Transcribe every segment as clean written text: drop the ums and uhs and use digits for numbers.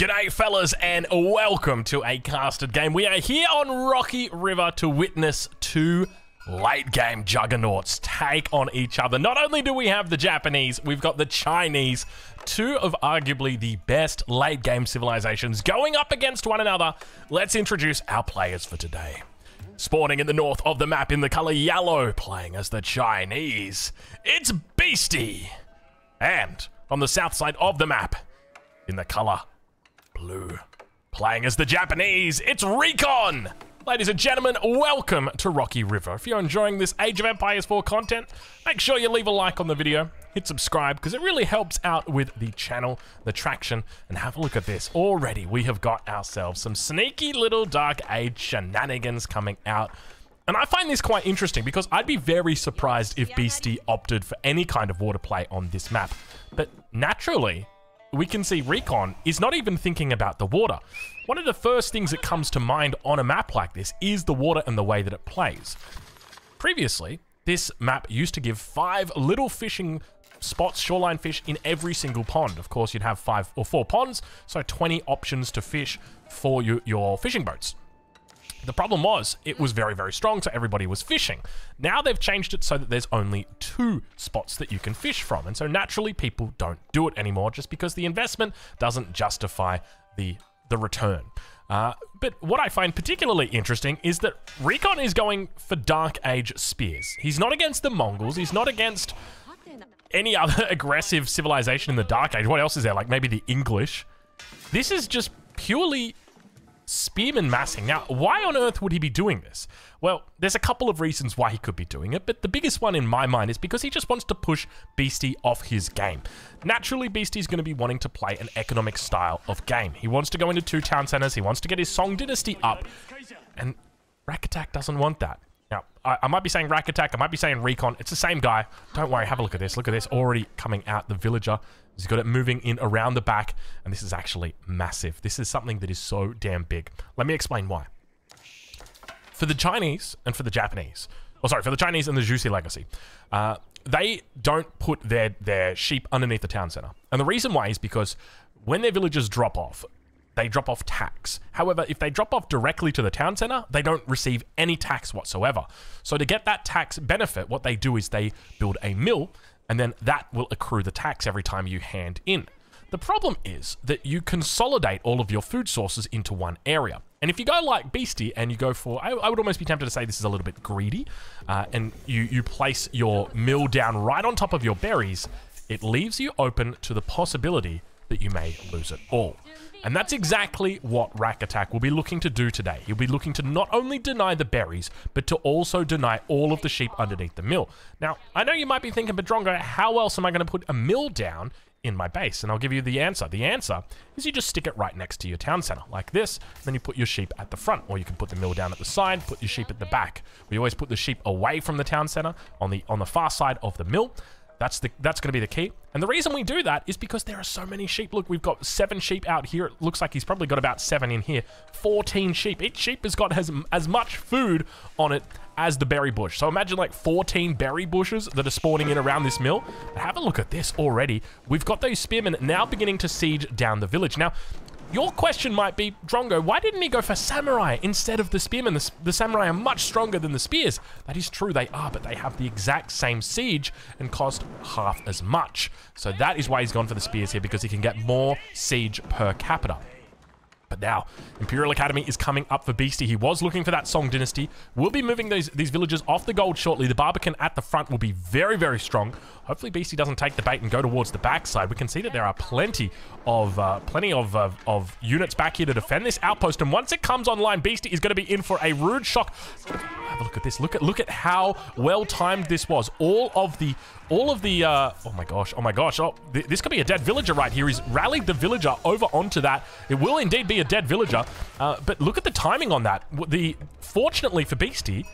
G'day fellas and welcome to a casted game. We are here on Rocky River to witness two late game juggernauts take on each other. Not only do we have the Japanese, we've got the Chinese, two of arguably the best late game civilizations going up against one another. Let's introduce our players for today. Spawning in the north of the map in the color yellow, playing as the Chinese, it's Beasty. And on the south side of the map, in the color blue, playing as the Japanese, it's Recon. Ladies and gentlemen, welcome to Rocky River. If you're enjoying this Age of Empires 4 content, make sure you leave a like on the video, hit subscribe, because it really helps out with the channel, the traction, and have a look at this. Already, we have got ourselves some sneaky little Dark Age shenanigans coming out. And I find this quite interesting because I'd be very surprised if Beasty opted for any kind of water play on this map. But naturally, we can see Recon is not even thinking about the water. One of the first things that comes to mind on a map like this is the water and the way that it plays. Previously, this map used to give 5 little fishing spots, shoreline fish, in every single pond. Of course, you'd have 5 or 4 ponds, so 20 options to fish for your fishing boats. The problem was, it was very, very strong, so everybody was fishing. Now they've changed it so that there's only 2 spots that you can fish from, and so naturally people don't do it anymore just because the investment doesn't justify the return. But what I find particularly interesting is that Recon is going for Dark Age spears. He's not against the Mongols, he's not against any other aggressive civilization in the Dark Age. What else is there? Like maybe the English. This is just purely spearman massing. Now, why on earth would he be doing this? Well, there's a couple of reasons why he could be doing it, but the biggest one in my mind is because he just wants to push Beasty off his game. Naturally, Beasty's going to be wanting to play an economic style of game. He wants to go into 2 town centers, he wants to get his Song Dynasty up, and Rack Attack doesn't want that. Now, I might be saying Rack Attack, I might be saying Recon, it's the same guy. Don't worry, have a look at this, already coming out, the villager. He's got it moving in around the back, and this is actually massive. This is something that is so damn big. Let me explain why. For the Chinese and for the Japanese, oh sorry, for the Chinese and the Zhu Xi's Legacy, they don't put their sheep underneath the town center. And the reason why is because when their villagers drop off, they drop off tax. However, if they drop off directly to the town center, they don't receive any tax whatsoever. So to get that tax benefit, what they do is they build a mill, and then that will accrue the tax every time you hand in. The problem is that you consolidate all of your food sources into one area. And if you go like Beasty and you go for, I would almost be tempted to say this is a little bit greedy, and you place your mill down right on top of your berries, it leaves you open to the possibility that you may lose it all. And that's exactly what Rack Attack will be looking to do today. He'll be looking to not only deny the berries, but to also deny all of the sheep underneath the mill. Now, I know you might be thinking, Badrongo, how else am I going to put a mill down in my base? And I'll give you the answer. The answer is you just stick it right next to your town center, like this, and then you put your sheep at the front, or you can put the mill down at the side, put your sheep at the back. We always put the sheep away from the town center on the far side of the mill. That's going to be the key. And the reason we do that is because there are so many sheep. Look, we've got 7 sheep out here. It looks like he's probably got about 7 in here. 14 sheep. Each sheep has got as much food on it as the berry bush. So imagine like 14 berry bushes that are spawning in around this mill. But have a look at this already. We've got those spearmen now beginning to siege down the village. Now, your question might be, Drongo, why didn't he go for samurai instead of the spearmen? The samurai are much stronger than the spears. That is true, they are, but they have the exact same siege and cost half as much. So that is why he's gone for the spears here, because he can get more siege per capita. But now, Imperial Academy is coming up for Beasty. He was looking for that Song Dynasty. We'll be moving these villagers off the gold shortly. The Barbican at the front will be very, very strong. Hopefully, Beasty doesn't take the bait and go towards the backside. We can see that there are plenty of units back here to defend this outpost. And once it comes online, Beasty is going to be in for a rude shock. Have a look at this. Look at how well timed this was. All of the oh my gosh, this could be a dead villager right here. He's rallied the villager over onto that. It will indeed be a dead villager, but look at the timing on that. Fortunately for Beasty,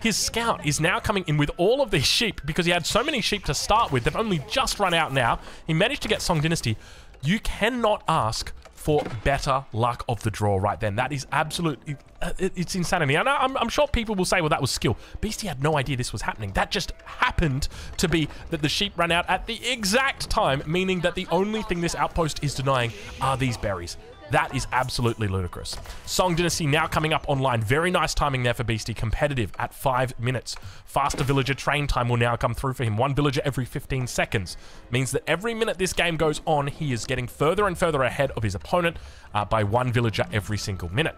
his scout is now coming in with all of these sheep because he had so many sheep to start with. They've only just run out now. He managed to get Song Dynasty. You cannot ask for better luck of the draw right then. That is absolutely it's insanity. And I'm sure people will say, well, that was skill. Beasty had no idea this was happening. That just happened to be that the sheep ran out at the exact time, meaning that the only thing this outpost is denying are these berries. That is absolutely ludicrous. Song Dynasty now coming up online. Very nice timing there for Beasty. Competitive at 5 minutes. Faster villager train time will now come through for him. One villager every 15 seconds. Means that every minute this game goes on, he is getting further and further ahead of his opponent by one villager every single minute.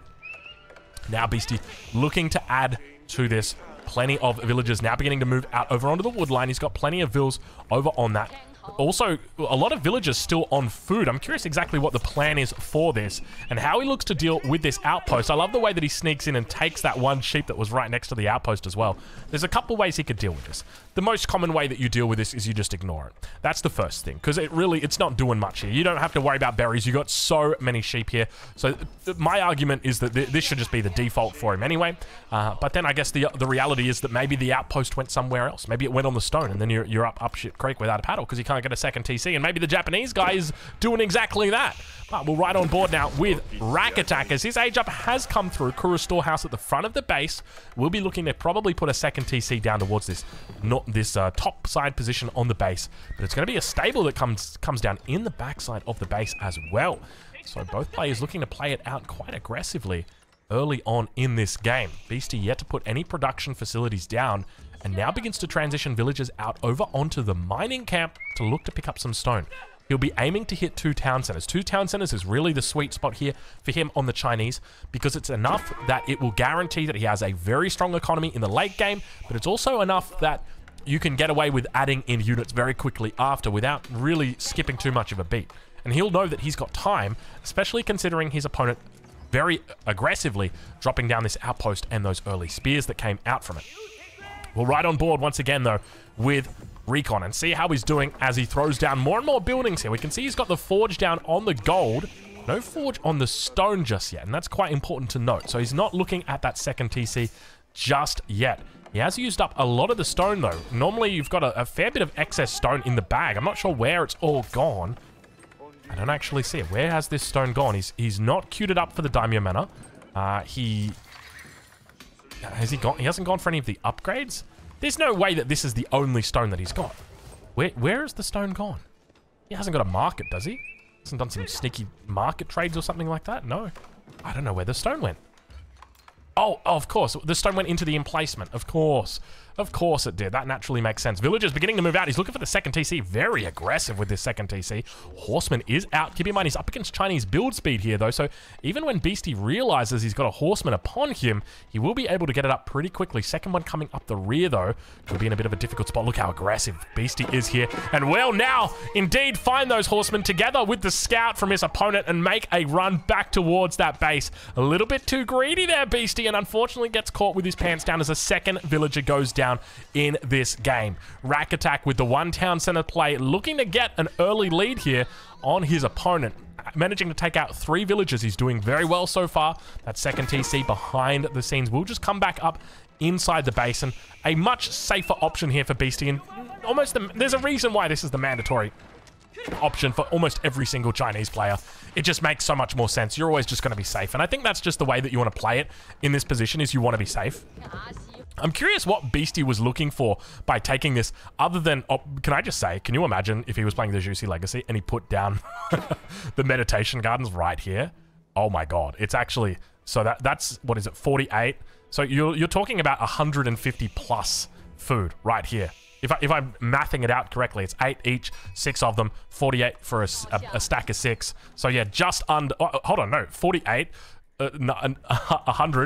Now Beasty looking to add to this. Plenty of villagers now beginning to move out over onto the wood line. He's got plenty of vills over on that. Also, a lot of villagers still on food. I'm curious exactly what the plan is for this and how he looks to deal with this outpost. I love the way that he sneaks in and takes that one sheep that was right next to the outpost as well. There's a couple ways he could deal with this. The most common way that you deal with this is you just ignore it. That's the first thing, because it's not doing much here. You don't have to worry about berries. You got so many sheep here. So my argument is that this should just be the default for him anyway. But then I guess the reality is that maybe the outpost went somewhere else. Maybe it went on the stone, and then you're up shit creek without a paddle because you can't get a second TC, and maybe the Japanese guy is doing exactly that. But we're right on board now with Rack Attackers. His age up has come through. Kura Storehouse at the front of the base. We'll be looking to probably put a second TC down towards this top side position on the base, but it's going to be a stable that comes down in the backside of the base as well. So both players looking to play it out quite aggressively early on in this game. Beasty yet to put any production facilities down, and now begins to transition villagers out over onto the mining camp to look to pick up some stone. He'll be aiming to hit 2 town centers. 2 town centers is really the sweet spot here for him on the Chinese, because it's enough that it will guarantee that he has a very strong economy in the late game, but it's also enough that you can get away with adding in units very quickly after without really skipping too much of a beat. And he'll know that he's got time, especially considering his opponent very aggressively dropping down this outpost and those early spears that came out from it. We're right on board once again, though, with Recon, and see how he's doing as he throws down more and more buildings here. We can see he's got the forge down on the gold. No forge on the stone just yet, and that's quite important to note. So he's not looking at that second TC just yet. He has used up a lot of the stone, though. Normally, you've got a fair bit of excess stone in the bag. I'm not sure where it's all gone. I don't actually see it. Where has this stone gone? He's not queued it up for the Daimyo Manor. He hasn't gone for any of the upgrades? There's no way that this is the only stone that he's got. Where has the stone gone? He hasn't got a market, does he? Hasn't done some sneaky market trades or something like that? No. I don't know where the stone went. Oh, of course. The stone went into the emplacement. Of course. Of course it did. That naturally makes sense. Villagers beginning to move out. He's looking for the second TC. Very aggressive with this second TC. Horseman is out. Keep in mind, he's up against Chinese build speed here, though. So even when Beasty realizes he's got a horseman upon him, he will be able to get it up pretty quickly. Second one coming up the rear, though. Could be in a bit of a difficult spot. Look how aggressive Beasty is here. And will now indeed find those horsemen together with the scout from his opponent and make a run back towards that base. A little bit too greedy there, Beasty, and unfortunately gets caught with his pants down as a second villager goes down in this game. Rack Attack with the 1 town center play, looking to get an early lead here on his opponent, managing to take out 3 villagers. He's doing very well so far. That second TC behind the scenes will just come back up inside the basin. A much safer option here for Beasty, and almost there's a reason why this is the mandatory option for almost every single Chinese player. It just makes so much more sense. You're always just going to be safe, and I think that's just the way that you want to play it in this position, is you want to be safe. I'm curious what Beasty was looking for by taking this, other than, can I just say, can you imagine if he was playing the Zhu Xi's Legacy and he put down the Meditation Gardens right here? Oh my God, it's actually, so that's, what is it, 48? So you're talking about 150 plus food right here. If I'm mathing it out correctly, it's 8 each, 6 of them, 48 for a stack of 6. So yeah, just under, hold on, no, 48. 100,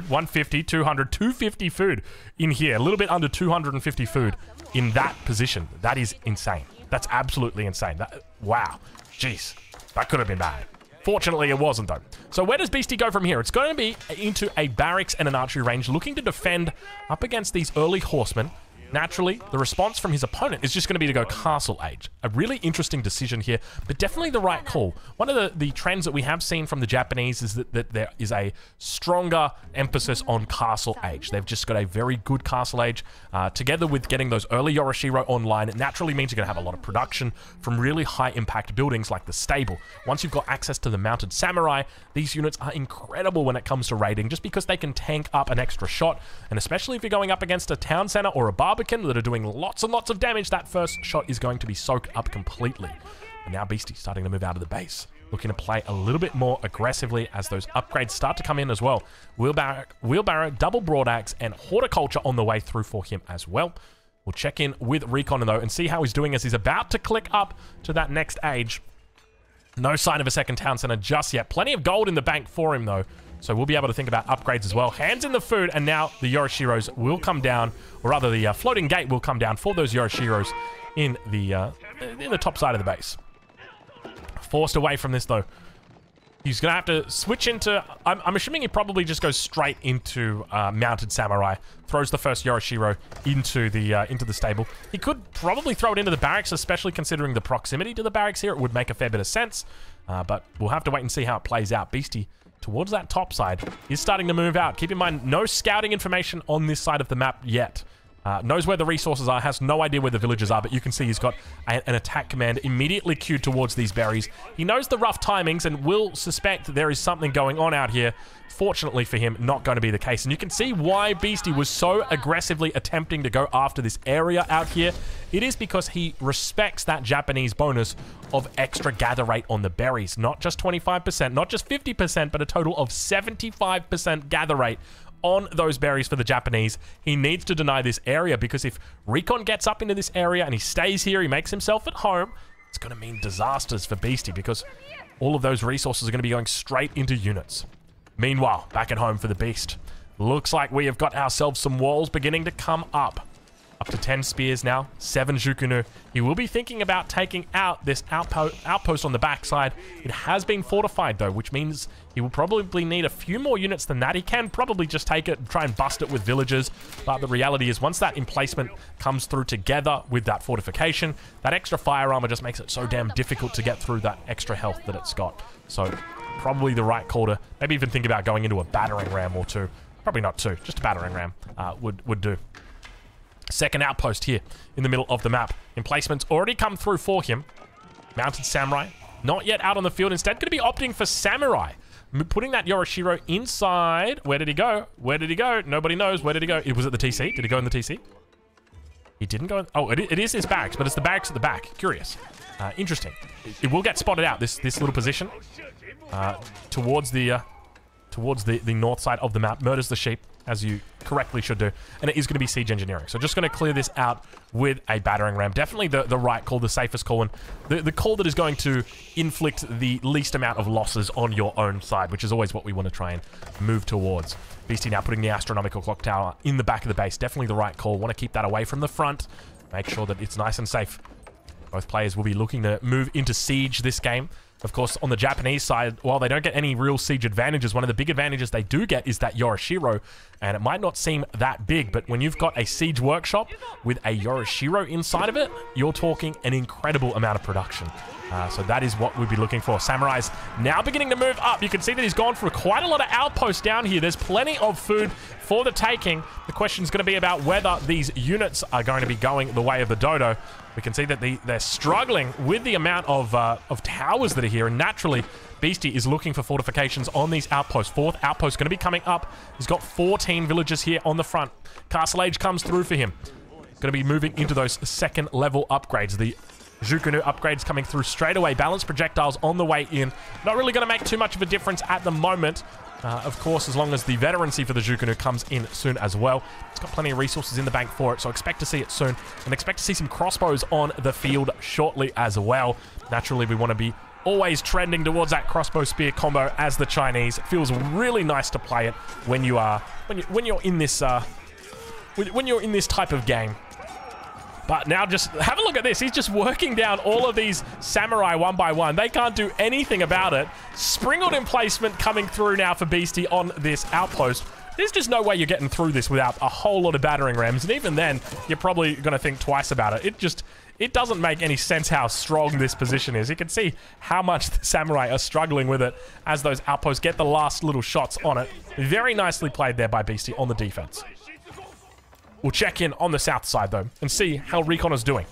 150, 200, 250 food in here. A little bit under 250 food in that position. That is insane. That's absolutely insane. Wow. Jeez. That could have been bad. Fortunately, it wasn't, though. So where does Beasty go from here? It's going to be into a barracks and an archery range, looking to defend up against these early horsemen. Naturally, the response from his opponent is just going to be to go Castle Age. A really interesting decision here, but definitely the right call. One of the trends that we have seen from the Japanese is that there is a stronger emphasis on Castle Age. They've just got a very good Castle Age, together with getting those early Yorishiro online. It naturally means you're going to have a lot of production from really high impact buildings like the stable. Once you've got access to the Mounted Samurai, these units are incredible when it comes to raiding, just because they can tank up an extra shot, and especially if you're going up against a town center or a Barbican that are doing lots and lots of damage, that first shot is going to be soaked up completely. And now Beasty starting to move out of the base, looking to play a little bit more aggressively as those upgrades start to come in as well. Wheelbarrow, double broadaxe, and horticulture on the way through for him as well. We'll check in with Recon, though, and see how he's doing as he's about to click up to that next age. No sign of a second town center just yet. Plenty of gold in the bank for him, though, so we'll be able to think about upgrades as well. Hands in the food, and now the Yoroshiros will come down, or rather the floating gate will come down for those Yoroshiros in the top side of the base. Forced away from this, though. He's going to have to switch into... I'm assuming he probably just goes straight into Mounted Samurai. Throws the first Yorishiro into the stable. He could probably throw it into the barracks, especially considering the proximity to the barracks here. It would make a fair bit of sense. But we'll have to wait and see how it plays out. Beasty, towards that top side, is starting to move out. Keep in mind, no scouting information on this side of the map yet. Knows where the resources are, has no idea where the villages are, but you can see he's got an attack command immediately queued towards these berries. He knows the rough timings and will suspect that there is something going on out here. Fortunately for him, not going to be the case. And you can see why Beasty was so aggressively attempting to go after this area out here. It is because he respects that Japanese bonus of extra gather rate on the berries. Not just 25%, not just 50%, but a total of 75% gather rate on those berries for the Japanese. He needs to deny this area, because if Recon gets up into this area and he stays here, he makes himself at home, it's going to mean disasters for Beasty, because all of those resources are going to be going straight into units. Meanwhile, back at home for the Beast, looks like we have got ourselves some walls beginning to come up. Up to 10 spears now, 7 Zhuge Nu. He will be thinking about taking out this outpost on the backside. It has been fortified, though, which means he will probably need a few more units than that. He can probably just take it and try and bust it with villagers. But the reality is, once that emplacement comes through together with that fortification, that extra fire armor just makes it so damn difficult to get through that extra health that it's got. So probably the right call to maybe even think about going into a battering ram or two. Probably not two, just a battering ram would do. Second outpost here in the middle of the map. Emplacements already come through for him. Mounted Samurai, not yet out on the field. Instead, going to be opting for Samurai. Putting that Yorishiro inside. Where did he go? Where did he go? Nobody knows. Where did he go? It was at the TC. Did he go in the TC? He didn't go in... Oh, it is his barracks, but it's the barracks at the back. Curious. Interesting. It will get spotted out, this little position. Towards the north side of the map. Murders the sheep, as you correctly should do. And it is going to be siege engineering. So just going to clear this out with a battering ram. Definitely the right call, the safest call, and the call that is going to inflict the least amount of losses on your own side, which is always what we want to try and move towards. Beastie now putting the astronomical clock tower in the back of the base. Definitely the right call. Want to keep that away from the front. Make sure that it's nice and safe. Both players will be looking to move into siege this game. Of course, on the Japanese side, while they don't get any real siege advantages, one of the big advantages they do get is that Yorishiro, and it might not seem that big, but when you've got a siege workshop with a Yorishiro inside of it, you're talking an incredible amount of production. So that is what we'd be looking for. Samurai's now beginning to move up. You can see that he's gone for quite a lot of outposts down here. There's plenty of food for the taking. The question's going to be about whether these units are going to be going the way of the dodo. We can see that they're struggling with the amount of towers that are here, and naturally, Beastie is looking for fortifications on these outposts. Fourth outpost going to be coming up. He's got 14 villages here on the front. Castle Age comes through for him. Going to be moving into those second level upgrades. The Zhuge Nu upgrades coming through straight away. Balanced projectiles on the way in. Not really going to make too much of a difference at the moment. Of course, as long as the veterancy for the Zhuge Nu comes in soon as well. It's got plenty of resources in the bank for it, so expect to see it soon. And expect to see some crossbows on the field shortly as well. Naturally, we want to be always trending towards that crossbow spear combo as the Chinese. It feels really nice to play it when you are when you're in this type of game. But now just have a look at this. He's just working down all of these samurai one by one. They can't do anything about it. Springald emplacement coming through now for Beastie on this outpost. There's just no way you're getting through this without a whole lot of battering rams, and even then, you're probably going to think twice about it. It doesn't make any sense how strong this position is. You can see how much the samurai are struggling with it as those outposts get the last little shots on it. Very nicely played there by Beasty on the defense. We'll check in on the south side, though, and see how Recon is doing.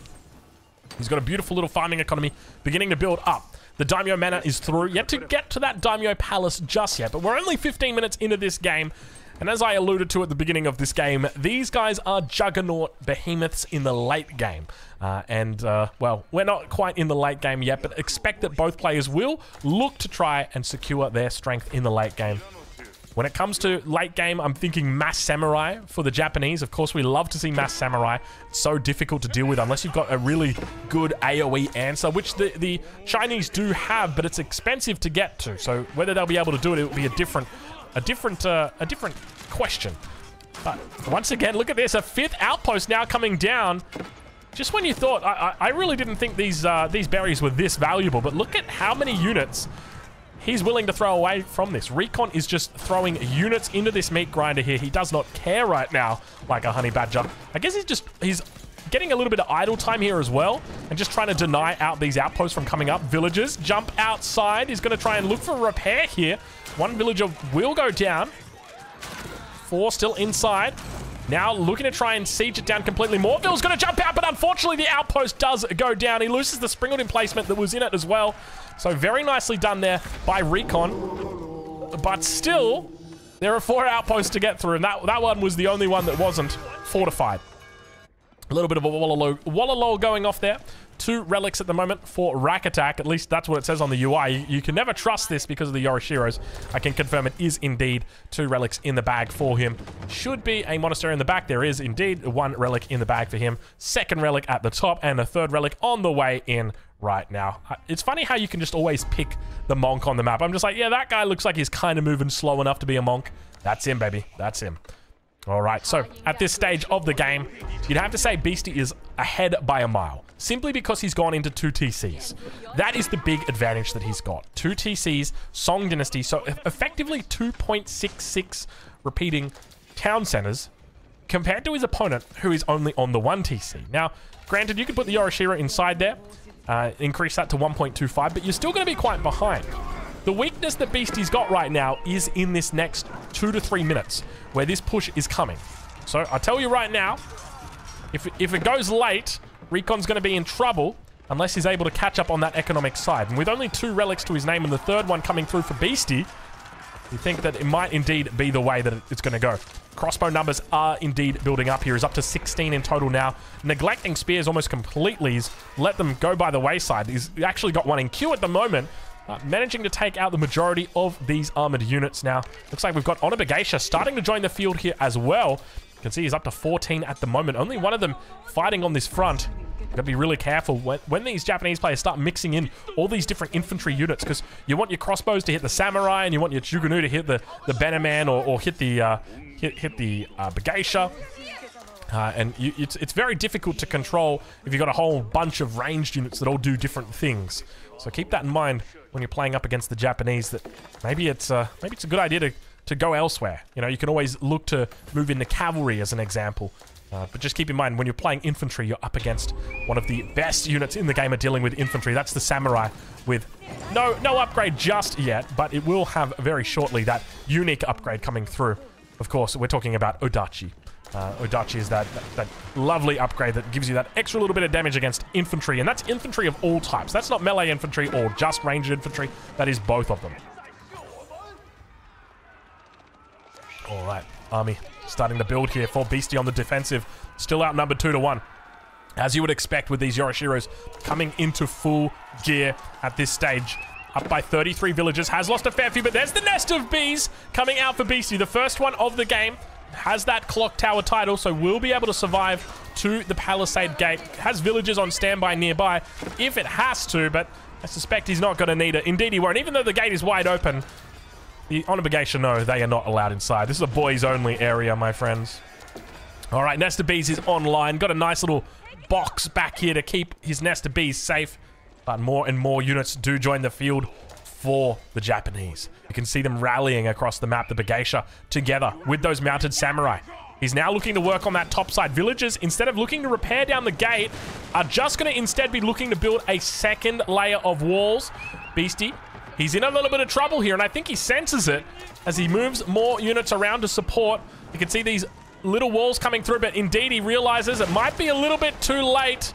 He's got a beautiful little farming economy beginning to build up. The Daimyo Manor is through. Yet to get to that Daimyo Palace just yet, but we're only 15 minutes into this game. And as I alluded to at the beginning of this game, these guys are juggernaut behemoths in the late game. Well, we're not quite in the late game yet, but expect that both players will look to try and secure their strength in the late game. When it comes to late game, I'm thinking mass samurai for the Japanese. Of course, we love to see mass samurai. It's so difficult to deal with unless you've got a really good AoE answer, which the Chinese do have, but it's expensive to get to. So whether they'll be able to do it, it will be a different question. But once again, look at this, a fifth outpost now coming down. Just when you thought, I really didn't think these berries were this valuable, but look at how many units he's willing to throw away from this. Recon is just throwing units into this meat grinder here. He does not care right now, like a honey badger. I guess he's getting a little bit of idle time here as well, and just trying to deny out these outposts from coming up. Villagers jump outside. He's going to try and look for repair here. One villager will go down. Four still inside. Now looking to try and siege it down completely. Moreville's going to jump out, but unfortunately the outpost does go down. He loses the Springald emplacement that was in it as well. So very nicely done there by Recon. But still, there are four outposts to get through, and that one was the only one that wasn't fortified. A little bit of a walla-lol going off there. Two relics at the moment for Rack Attack. At least that's what it says on the UI. You can never trust this because of the Yorishiros. I can confirm it is indeed two relics in the bag for him. Should be a monastery in the back. There is indeed one relic in the bag for him. Second relic at the top, and a third relic on the way in right now. It's funny how you can just always pick the monk on the map. I'm just like, yeah, that guy looks like he's kind of moving slow enough to be a monk. That's him, baby. That's him. All right, so at this stage of the game, you'd have to say Beasty is ahead by a mile, simply because he's gone into 2 TCs. That is the big advantage that he's got. 2 TCs, Song Dynasty, so effectively 2.66 repeating town centers compared to his opponent, who is only on the 1 TC. Now, granted, you could put the Yorishiro inside there, increase that to 1.25, but you're still going to be quite behind. The weakness that Beasty's got right now is in this next 2 to 3 minutes, where this push is coming. So I'll tell you right now, if it goes late, Recon's going to be in trouble unless he's able to catch up on that economic side. And with only two relics to his name and the third one coming through for Beasty, you think that it might indeed be the way that it's going to go. Crossbow numbers are indeed building up here. He's up to 16 in total now. Neglecting spears almost completely. He's let them go by the wayside. He's actually got one in queue at the moment. Managing to take out the majority of these armored units now. Looks like we've got Onna-Bugeisha starting to join the field here as well. You can see he's up to 14 at the moment. Only one of them fighting on this front. Gotta be really careful when these Japanese players start mixing in all these different infantry units, because you want your crossbows to hit the samurai, and you want your Zhuge Nu to hit the bannerman, or hit the Bugeisha. And it's very difficult to control if you've got a whole bunch of ranged units that all do different things. So keep that in mind when you're playing up against the Japanese, that maybe it's a good idea to go elsewhere. You know, you can always look to move into cavalry as an example. But just keep in mind, when you're playing infantry, you're up against one of the best units in the game at dealing with infantry. That's the samurai, with no upgrade just yet, but it will have very shortly that unique upgrade coming through. Of course, we're talking about Odachi. Odachi is that lovely upgrade that gives you that extra little bit of damage against infantry, and that's infantry of all types. That's not melee infantry or just ranged infantry. That is both of them. All right, army starting to build here for Beasty on the defensive. Still outnumbered 2 to 1, as you would expect with these Yorishiros coming into full gear at this stage. Up by 33 villagers, has lost a fair few, but there's the Nest of Bees coming out for Beasty. The first one of the game. Has that clock tower title, so will be able to survive to the Palisade Gate. Has villagers on standby nearby if it has to, but I suspect he's not going to need it. Indeed, he won't. Even though the gate is wide open, the Onna-Bugeisha, no, they are not allowed inside. This is a boys-only area, my friends. All right, Nest of Bees is online. Got a nice little box back here to keep his Nest of Bees safe, but more and more units do join the field for the Japanese. You can see them rallying across the map, the Bugeisha, together with those mounted samurai. He's now looking to work on that topside. Villagers, instead of looking to repair down the gate, are just going to instead be looking to build a second layer of walls. Beasty, he's in a little bit of trouble here, and I think he senses it as he moves more units around to support. You can see these little walls coming through, but indeed he realizes it might be a little bit too late.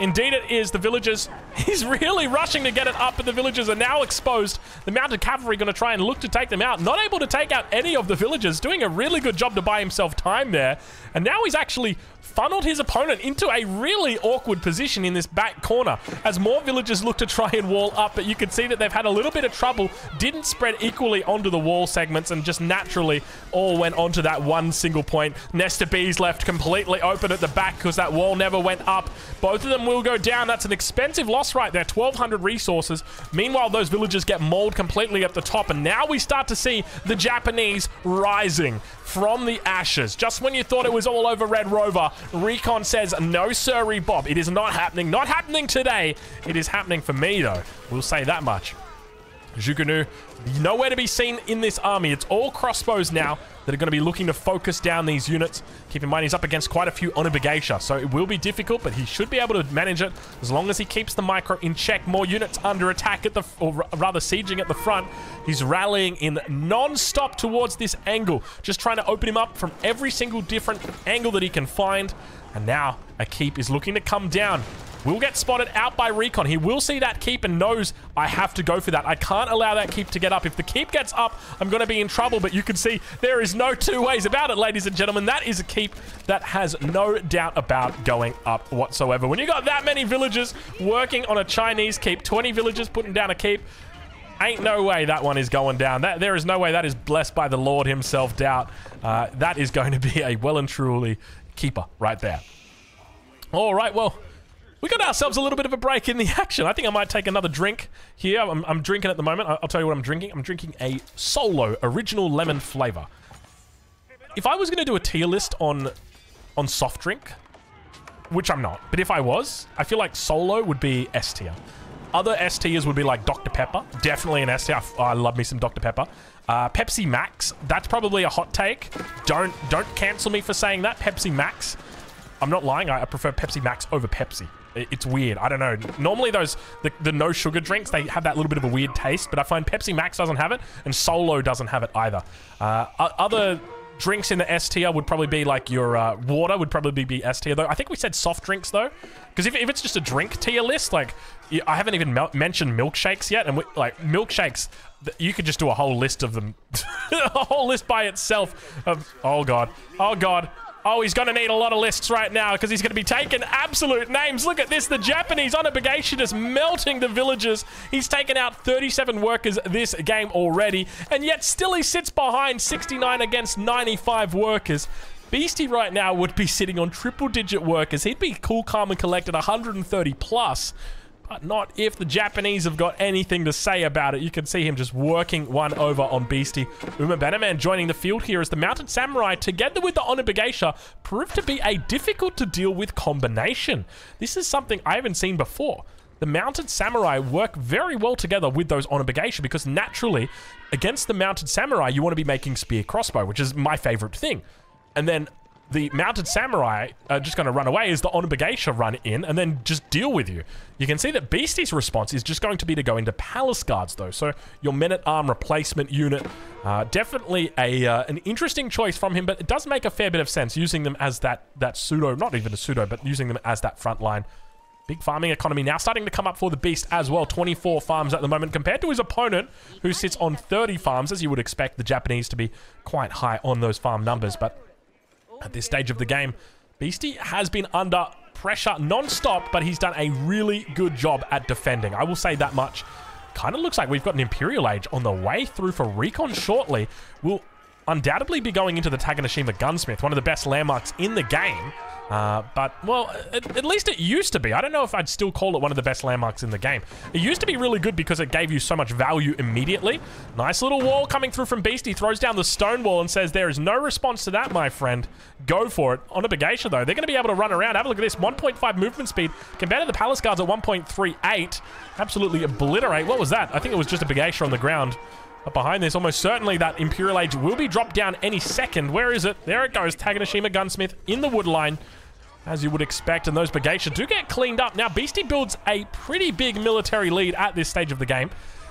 Indeed it is. The villagers, he's really rushing to get it up, but the villagers are now exposed. The mounted cavalry going to try and look to take them out. Not able to take out any of the villagers, doing a really good job to buy himself time there. And now he's actually funneled his opponent into a really awkward position in this back corner as more villagers look to try and wall up, but you can see that they've had a little bit of trouble, didn't spread equally onto the wall segments, and just naturally all went onto that one single point. Nest of Bees left completely open at the back because that wall never went up. Both of them will go down. That's an expensive loss right there, 1,200 resources. Meanwhile, those villagers get mauled completely at the top, and now we start to see the Japanese rising from the ashes. Just when you thought it was all over Red Rover, Recon says, no sirree, Bob. It is not happening. Not happening today. It is happening for me, though. We'll say that much. Zhuge Nu, nowhere to be seen in this army. It's all crossbows now that are going to be looking to focus down these units. Keep in mind, he's up against quite a few Onna-Bugeisha, so it will be difficult, but he should be able to manage it as long as he keeps the micro in check. More units under attack at the, or rather sieging at the front. He's rallying in non-stop towards this angle, just trying to open him up from every single different angle that he can find. And now a keep is looking to come down. Will get spotted out by Recon. He will see that keep and knows, I have to go for that. I can't allow that keep to get up. If the keep gets up, I'm going to be in trouble. But you can see there is no two ways about it, ladies and gentlemen. That is a keep that has no doubt about going up whatsoever. When you got that many villagers working on a Chinese keep, 20 villagers putting down a keep, ain't no way that one is going down. There is no way. That is blessed by the Lord himself, doubt. That is going to be a well and truly keeper right there. All right, well, we got ourselves a little bit of a break in the action. I think I might take another drink here. I'm drinking at the moment. I'll tell you what I'm drinking. I'm drinking a Solo original lemon flavor. If I was going to do a tier list on soft drink, which I'm not, but if I was, I feel like Solo would be S tier. Other S tiers would be like Dr. Pepper. Definitely an S tier. I love me some Dr. Pepper. Pepsi Max. That's probably a hot take. Don't cancel me for saying that. Pepsi Max. I'm not lying. I prefer Pepsi Max over Pepsi. It's weird. I don't know. Normally those, the no sugar drinks, they have that little bit of a weird taste, but I find Pepsi Max doesn't have it and Solo doesn't have it either. Other drinks in the S tier would probably be like your water would probably be S tier though. I think we said soft drinks though, because if it's just a drink tier list, like I haven't even mentioned milkshakes yet, and like milkshakes, you could just do a whole list of them. A whole list by itself of, oh God, oh God. Oh, he's going to need a lot of lists right now because he's going to be taking absolute names. Look at this. The Japanese Onna-Bugeisha just melting the villagers. He's taken out 37 workers this game already. And yet still he sits behind 69 against 95 workers. Beastie right now would be sitting on triple-digit workers. He'd be cool, calm, and collected 130 plus. But not if the Japanese have got anything to say about it. You can see him just working one over on Beastie. Uma Bannerman joining the field here as the Mounted Samurai, together with the Onna-Bugeisha, proved to be a difficult to deal with combination. This is something I haven't seen before. The Mounted Samurai work very well together with those Onna-Bugeisha because naturally, against the Mounted Samurai, you want to be making spear crossbow, which is my favorite thing. And then the Mounted Samurai are just going to run away as the Onna-Bugeisha run in and then just deal with you. You can see that Beastie's response is just going to be to go into Palace Guards, though. So your men-at-arm replacement unit, definitely an interesting choice from him, but it does make a fair bit of sense using them as that pseudo, not even a pseudo, but using them as that front line. Big farming economy now starting to come up for the Beast as well. 24 farms at the moment compared to his opponent who sits on 30 farms, as you would expect the Japanese to be quite high on those farm numbers, but at this stage of the game, Beastie has been under pressure non-stop, but he's done a really good job at defending. I will say that much. Kind of looks like we've got an Imperial Age on the way through for Recon shortly. Will undoubtedly be going into the Tanegashima Gunsmith, one of the best landmarks in the game. But, well, at least it used to be. I don't know if I'd still call it one of the best landmarks in the game. It used to be really good because it gave you so much value immediately. Nice little wall coming through from Beasty. Throws down the stone wall and says, there is no response to that, my friend. Go for it. Onna-Bugeisha, though, they're going to be able to run around. Have a look at this. 1.5 movement speed compared to the Palace Guards at 1.38. Absolutely obliterate. What was that? I think it was just Onna-Bugeisha on the ground. But behind this, almost certainly that Imperial Age will be dropped down any second. Where is it? There it goes. Tanegashima Gunsmith in the wood line, as you would expect. And those Bugeisha do get cleaned up. Now, Beasty builds a pretty big military lead at this stage of the game.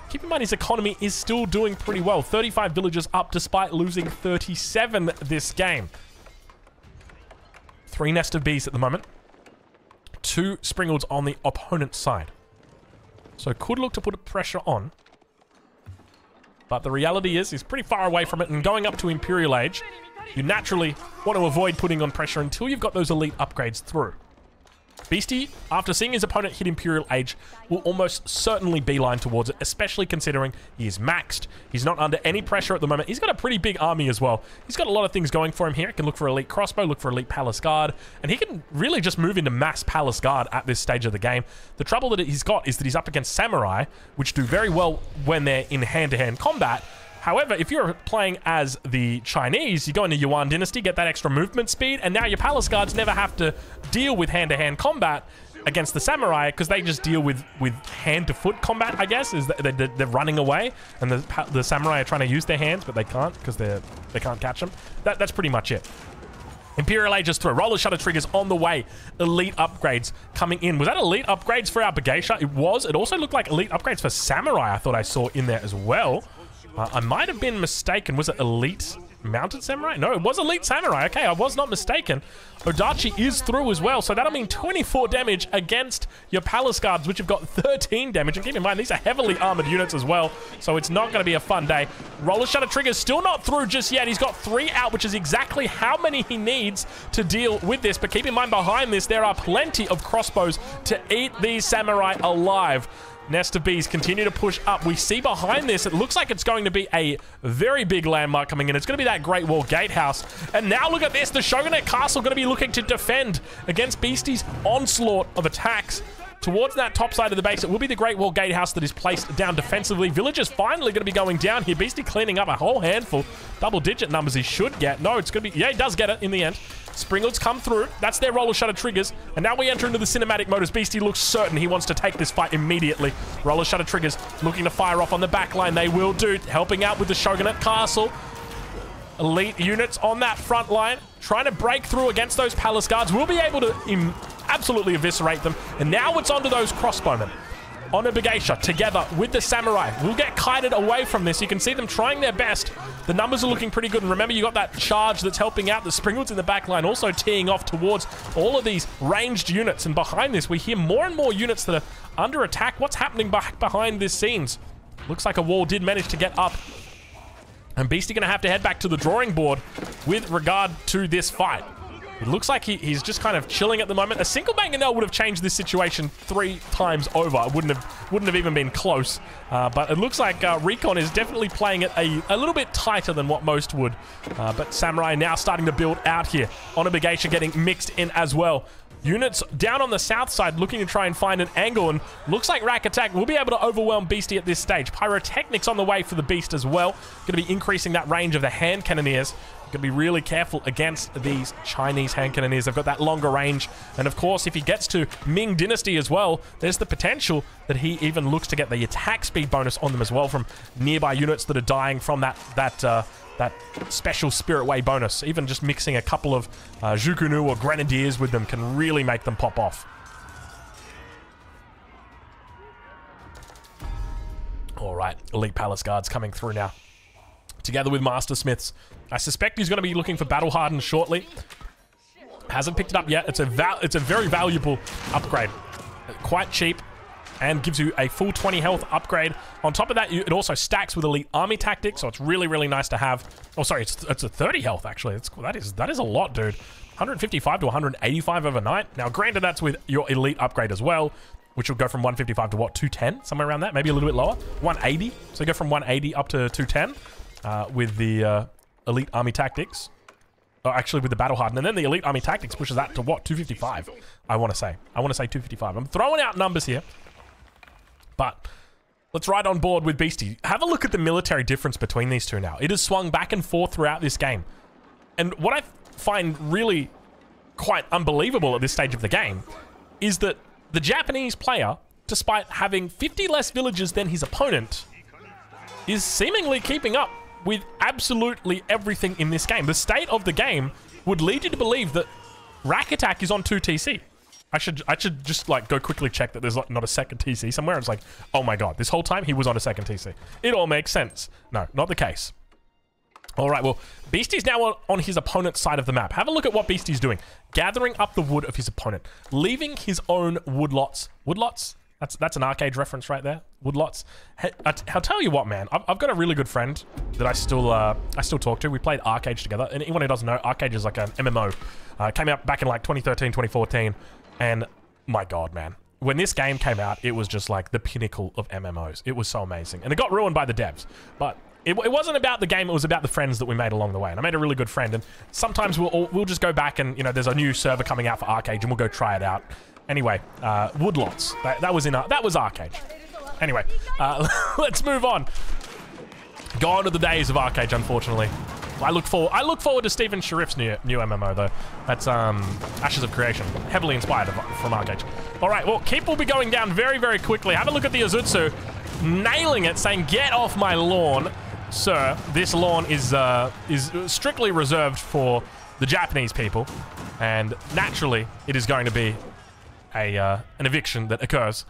Keep in mind, his economy is still doing pretty well. 35 villages up despite losing 37 this game. 3 Nest of Bees at the moment. 2 Springalds on the opponent's side. So could look to put pressure on. But the reality is, he's pretty far away from it, and going up to Imperial Age, you naturally want to avoid putting on pressure until you've got those elite upgrades through. Beasty, after seeing his opponent hit Imperial Age, will almost certainly beeline towards it, especially considering he is maxed. He's not under any pressure at the moment. He's got a pretty big army as well. He's got a lot of things going for him here. He can look for elite crossbow, look for elite Palace Guard, and he can really just move into mass Palace Guard at this stage of the game. The trouble that he's got is that he's up against Samurai, which do very well when they're in hand-to-hand combat. However, if you're playing as the Chinese, you go into Yuan Dynasty, get that extra movement speed, and now your Palace Guards never have to deal with hand-to-hand combat against the Samurai, because they just deal with hand-to-foot combat, I guess, is they're running away, and the Samurai are trying to use their hands, but they can't, because they can't catch them. That's pretty much it. Imperial Ages through. Roller Shutter Triggers on the way. Elite upgrades coming in. Was that elite upgrades for our Bugeisha? It was. It also looked like elite upgrades for Samurai, I thought I saw in there as well. I might have been mistaken. Was it elite Mounted Samurai? No, it was elite Samurai. Okay, I was not mistaken. Odachi is through as well, so that'll mean 24 damage against your Palace Guards, which have got 13 damage. And keep in mind, these are heavily armored units as well, so it's not going to be a fun day. Roller Shutter Trigger's still not through just yet. He's got 3 out, which is exactly how many he needs to deal with this. But keep in mind, behind this, there are plenty of crossbows to eat these Samurai alive. Nest of Bees continue to push up. We see behind this, it looks like it's going to be a very big landmark coming in. It's going to be that Great Wall Gatehouse. And now look at this. The Shogunate Castle going to be looking to defend against Beastie's onslaught of attacks. Towards that top side of the base, it will be the Great Wall Gatehouse that is placed down defensively. Villagers finally going to be going down here. Beastie cleaning up a whole handful. Double-digit numbers he should get. No, it's going to be... Yeah, he does get it in the end. Springalds come through. That's their Roller Shutter Triggers. And now we enter into the cinematic mode as Beastie looks certain he wants to take this fight immediately. Roller Shutter Triggers looking to fire off on the back line. They will do. Helping out with the Shogunate Castle. Elite units on that front line. Trying to break through against those Palace Guards. We'll be able to... absolutely eviscerate them. And now it's onto those crossbowmen. Onna-Bugeisha together with the Samurai will get kited away from this. You can see them trying their best. The numbers are looking pretty good. And remember, you got that charge that's helping out. The Springald's in the back line also teeing off towards all of these ranged units. And behind this, we hear more and more units that are under attack. What's happening back behind these scenes? Looks like a wall did manage to get up. And Beastie going to have to head back to the drawing board with regard to this fight. It looks like he's just kind of chilling at the moment. A single mangonel would have changed this situation 3 times over. It wouldn't have even been close. But it looks like Recon is definitely playing it a little bit tighter than what most would. But Samurai now starting to build out here. Onna-Bugeisha getting mixed in as well. Units down on the south side looking to try and find an angle, and looks like Rack Attack will be able to overwhelm Beastie at this stage. Pyrotechnics on the way for the Beast as well. Going to be increasing that range of the hand cannoneers. Going to be really careful against these Chinese hand cannoneers. They've got that longer range. And of course, if he gets to Ming Dynasty as well, there's the potential that he even looks to get the attack speed bonus on them as well from nearby units that are dying from that special Spirit Way bonus. Even just mixing a couple of Zhuge Nu or Grenadiers with them can really make them pop off. All right, elite Palace Guards coming through now, together with Master Smiths. I suspect he's going to be looking for Battle Hardened shortly. Hasn't picked it up yet. It's a very valuable upgrade. Quite cheap, and gives you a full 20 health upgrade. On top of that, it also stacks with Elite Army Tactics, so it's really, really nice to have. Oh, sorry, it's a 30 health, actually. That is a lot, dude. 155 to 185 overnight. Now, granted, that's with your Elite upgrade as well, which will go from 155 to, what, 210? Somewhere around that, maybe a little bit lower. 180, so you go from 180 up to 210 with the... elite army tactics. Oh, actually with the battle hardened. And then the elite army tactics pushes that to what? 255, I want to say. I want to say 255. I'm throwing out numbers here. But let's ride on board with Beasty. Have a look at the military difference between these two now. It has swung back and forth throughout this game. And what I find really quite unbelievable at this stage of the game is that the Japanese player, despite having 50 less villagers than his opponent, is seemingly keeping up with absolutely everything in this game. The state of the game would lead you to believe that Rack Attack is on 2 TC. I should just like go quickly check that there's like not a second TC somewhere. It's like, oh my god, this whole time he was on a second TC. It all makes sense. No, not the case. All right, well, Beasty's now on his opponent's side of the map. Have a look at what Beasty's doing. Gathering up the wood of his opponent, leaving his own woodlots. Woodlots? That's an arcade reference right there. Woodlots. Hey, I'll tell you what, man. I've got a really good friend that I still talk to. We played Arcade together. And anyone who doesn't know, Arcade is like an MMO. Came out back in like 2013, 2014. And my god, man. When this game came out, it was just like the pinnacle of MMOs. It was so amazing. And it got ruined by the devs. But it wasn't about the game. It was about the friends that we made along the way. And I made a really good friend. And sometimes we'll just go back and, you know, there's a new server coming out for Arcade and we'll go try it out. Anyway, woodlots. That was Arcade. Anyway, let's move on. Gone are the days of Arcade, unfortunately. I look forward to Stephen Sharif's new MMO though. That's Ashes of Creation, heavily inspired from Arcade. All right, well, keep will be going down very, very quickly. Have a look at the Ō-zutsu, nailing it, saying, "Get off my lawn, sir." This lawn is strictly reserved for the Japanese people, and naturally, it is going to be an eviction that occurs.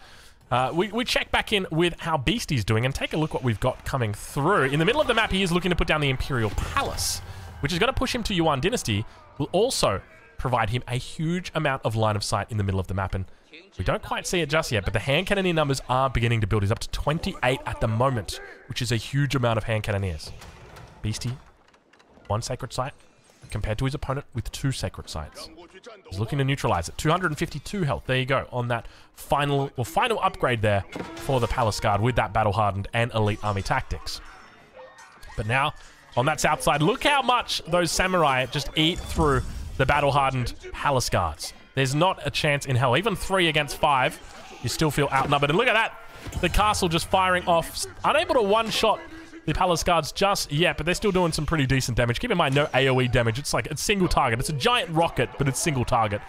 We check back in with how Beasty's doing and take a look what we've got coming through. In the middle of the map, he is looking to put down the Imperial Palace, which is going to push him to Yuan Dynasty. Will also provide him a huge amount of line of sight in the middle of the map, and we don't quite see it just yet, but the hand cannoneer numbers are beginning to build. He's up to 28 at the moment, which is a huge amount of hand cannoneers. Beasty, one sacred site, compared to his opponent with two sacred sites. He's looking to neutralize it. 252 health. There you go. On that final upgrade there for the Palace Guard with that battle hardened and elite army tactics. But now on that south side, look how much those samurai just eat through the battle hardened Palace Guards. There's not a chance in hell. Even 3 against 5, you still feel outnumbered. And look at that. The castle just firing off. Unable to one-shot the Palace Guards just yet, but they're still doing some pretty decent damage. Keep in mind, no AoE damage. It's like it's single target. It's a giant rocket, but it's single target.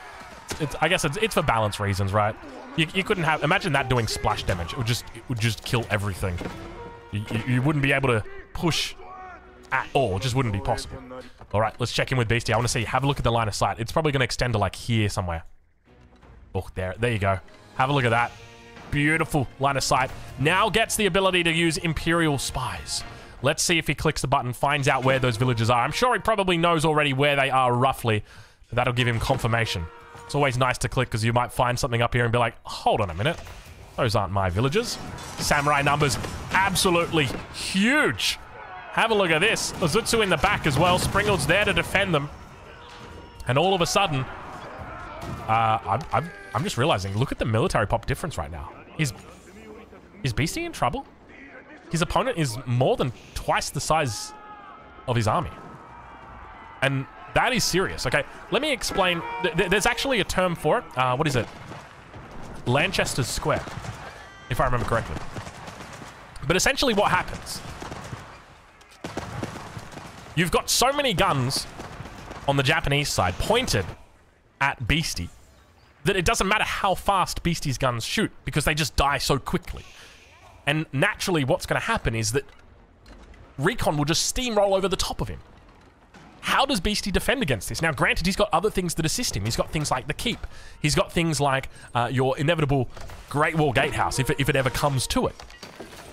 I guess it's for balance reasons, right? You couldn't have... Imagine that doing splash damage. It would just kill everything. You wouldn't be able to push at all. It just wouldn't be possible. All right, let's check in with Beasty. I want to see. Have a look at the line of sight. It's probably going to extend to like here somewhere. Oh, there you go. Have a look at that. Beautiful line of sight. Now gets the ability to use Imperial Spies. Let's see if he clicks the button, finds out where those villages are. I'm sure he probably knows already where they are roughly. That'll give him confirmation. It's always nice to click because you might find something up here and be like, hold on a minute. Those aren't my villages. Samurai numbers absolutely huge. Have a look at this. Ō-zutsu in the back as well. Springald's there to defend them. And all of a sudden, I'm just realizing, look at the military pop difference right now. Is Beasty in trouble? His opponent is more than twice the size of his army. And that is serious. Okay, let me explain. There's actually a term for it. What is it? Lanchester's Square, if I remember correctly. But essentially what happens, you've got so many guns on the Japanese side pointed at Beasty that it doesn't matter how fast Beastie's guns shoot because they just die so quickly. And naturally what's going to happen is that Recon will just steamroll over the top of him. How does Beasty defend against this? Now granted, he's got other things that assist him. He's got things like the keep. He's got things like your inevitable Great Wall Gatehouse if it ever comes to it.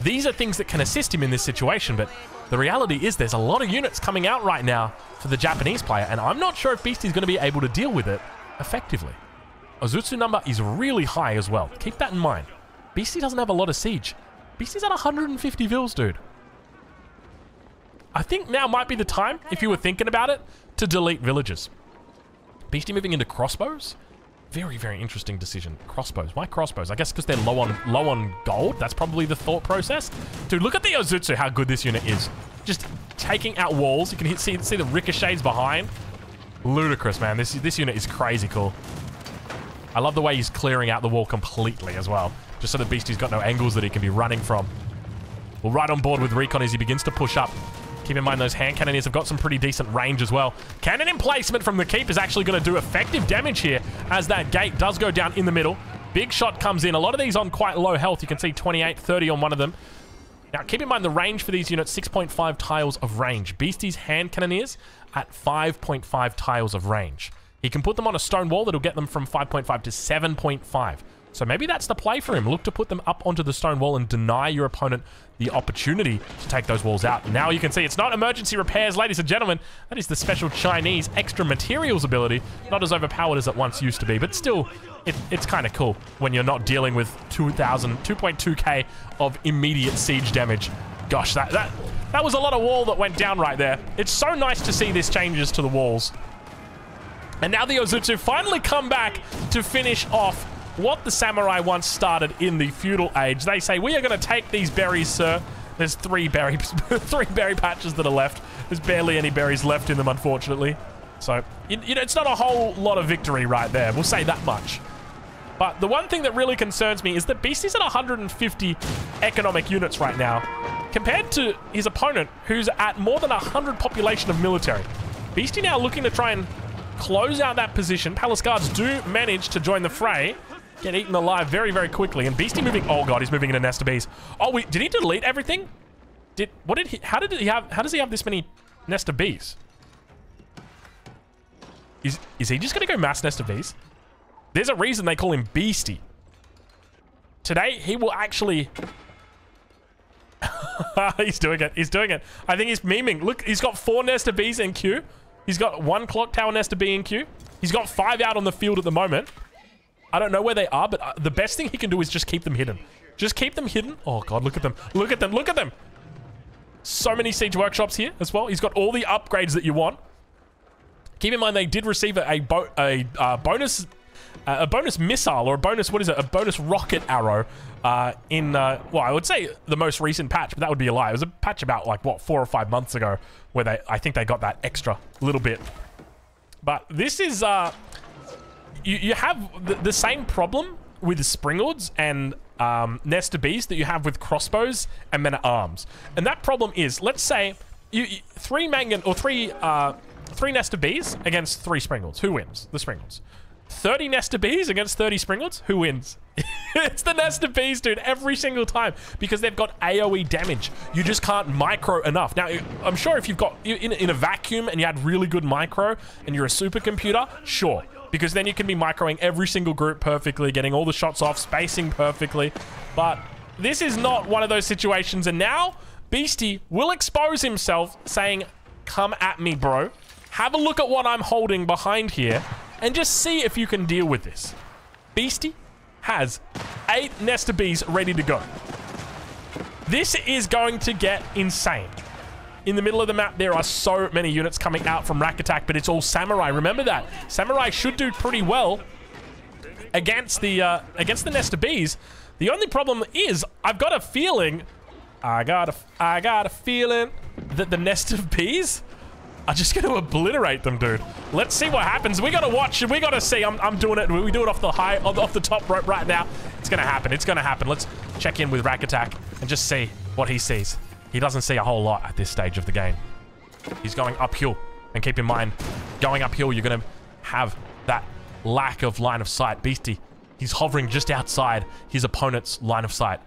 These are things that can assist him in this situation, but the reality is there's a lot of units coming out right now for the Japanese player, and I'm not sure if Beasty's going to be able to deal with it effectively. Ō-zutsu number is really high as well. Keep that in mind. Beasty doesn't have a lot of siege. Beasty's at 150 vils, dude. I think now might be the time, if you were thinking about it, to delete villages. Beasty moving into crossbows? Very, very interesting decision. Crossbows. Why crossbows? I guess because they're low on gold. That's probably the thought process. Dude, look at the Ō-zutsu, how good this unit is. Just taking out walls. You can hit, see the ricochets behind. Ludicrous, man. This unit is crazy cool. I love the way he's clearing out the wall completely as well, just so the Beastie's got no angles that he can be running from. Well, right on board with Recon as he begins to push up. Keep in mind those hand cannoneers have got some pretty decent range as well. Cannon emplacement from the keep is actually going to do effective damage here as that gate does go down in the middle. Big shot comes in. A lot of these on quite low health. You can see 28, 30 on one of them. Now, keep in mind the range for these units, 6.5 tiles of range. Beastie's hand cannoneers at 5.5 tiles of range. He can put them on a stone wall that'll get them from 5.5 to 7.5. So maybe that's the play for him. Look to put them up onto the stone wall and deny your opponent the opportunity to take those walls out. Now you can see it's not emergency repairs, ladies and gentlemen. That is the special Chinese extra materials ability. Not as overpowered as it once used to be, but still, it's kind of cool when you're not dealing with 2.2k of immediate siege damage. Gosh, that was a lot of wall that went down right there. It's so nice to see these changes to the walls. And now the Ō-zutsu finally come back to finish off what the samurai once started in the feudal age. They say, we are going to take these berries, sir. There's three berry patches that are left. There's barely any berries left in them, unfortunately. So, you know, it's not a whole lot of victory right there. We'll say that much. But the one thing that really concerns me is that Beasty's at 150 economic units right now, compared to his opponent, who's at more than 100 population of military. Beasty now looking to try and close out that position. Palace Guards do manage to join the fray. Get eaten alive very, very quickly. And Beasty moving... Oh, God, he's moving into Nest of Bees. Oh, wait, did he delete everything? How does he have this many Nest of Bees? Is he just going to go mass Nest of Bees? There's a reason they call him Beasty. Today, he will actually... He's doing it. He's doing it. I think he's memeing. Look, he's got 4 Nest of Bees in queue. He's got 1 clock tower Nest of Bee in queue. He's got 5 out on the field at the moment. I don't know where they are, but the best thing he can do is just keep them hidden. Just keep them hidden. Oh, God, look at them. Look at them. Look at them. So many siege workshops here as well. He's got all the upgrades that you want. Keep in mind, they did receive a bonus missile, or a bonus, what is it? A bonus rocket arrow well, I would say the most recent patch, but that would be a lie. It was a patch about, like, what, 4 or 5 months ago where I think they got that extra little bit. But this is... You have the same problem with Springalds and Nest of Bees that you have with crossbows and men at arms. And that problem is, let's say, three Nest of Bees against 3 Springalds. Who wins? The Springalds. 30 Nest of Bees against 30 Springalds. Who wins? It's the Nest of Bees, dude, every single time, because they've got AoE damage. You just can't micro enough. Now, I'm sure if you've got, in a vacuum and you had really good micro and you're a supercomputer, sure. Because then you can be microing every single group perfectly, getting all the shots off, spacing perfectly. But this is not one of those situations. And now Beasty will expose himself saying, come at me, bro. Have a look at what I'm holding behind here and just see if you can deal with this. Beasty has 8 Nest of Bees ready to go. This is going to get insane. In the middle of the map, there are so many units coming out from Rack Attack, but it's all Samurai. Remember that. Samurai should do pretty well against the Nest of Bees. The only problem is I've got a feeling, I got a feeling that the Nest of Bees are just going to obliterate them, dude. Let's see what happens. We got to watch and we got to see. I'm doing it. We do it off the top rope right now. It's going to happen. It's going to happen. Let's check in with Rack Attack and just see what he sees. He doesn't see a whole lot at this stage of the game. He's going uphill. And keep in mind, going uphill, you're going to have that lack of line of sight. Beasty, he's hovering just outside his opponent's line of sight.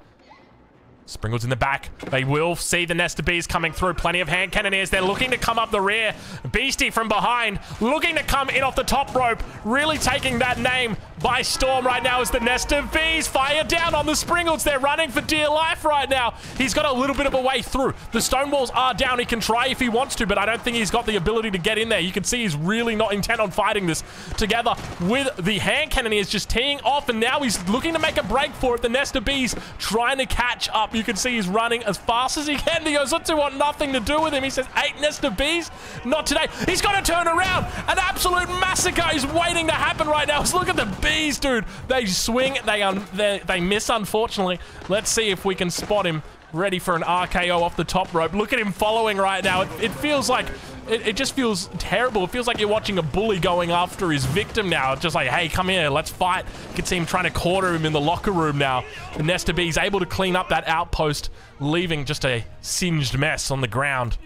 Springald's in the back. They will see the Nest of Bees coming through. Plenty of hand cannoneers. They're looking to come up the rear. Beasty from behind, looking to come in off the top rope. Really taking that name by storm right now is the Nest of Bees. Fire down on the Springald's. They're running for dear life right now. He's got a little bit of a way through. The stone walls are down. He can try if he wants to, but I don't think he's got the ability to get in there. You can see he's really not intent on fighting this. Together with the hand cannoneers just teeing off, and now he's looking to make a break for it. The Nest of Bees trying to catch up. You can see he's running as fast as he can. The Ō-zutsu want nothing to do with him. He says, 8 Nest of Bees? Not today. He's got to turn around. An absolute massacre is waiting to happen right now. Let's look at the bees, dude. They swing. They miss, unfortunately. Let's see if we can spot him ready for an RKO off the top rope. Look at him following right now. It feels like, it just feels terrible. It feels like you're watching a bully going after his victim now. It's just like, hey, come here, let's fight. You can see him trying to corner him in the locker room now. And Nest of Bees able to clean up that outpost, leaving just a singed mess on the ground.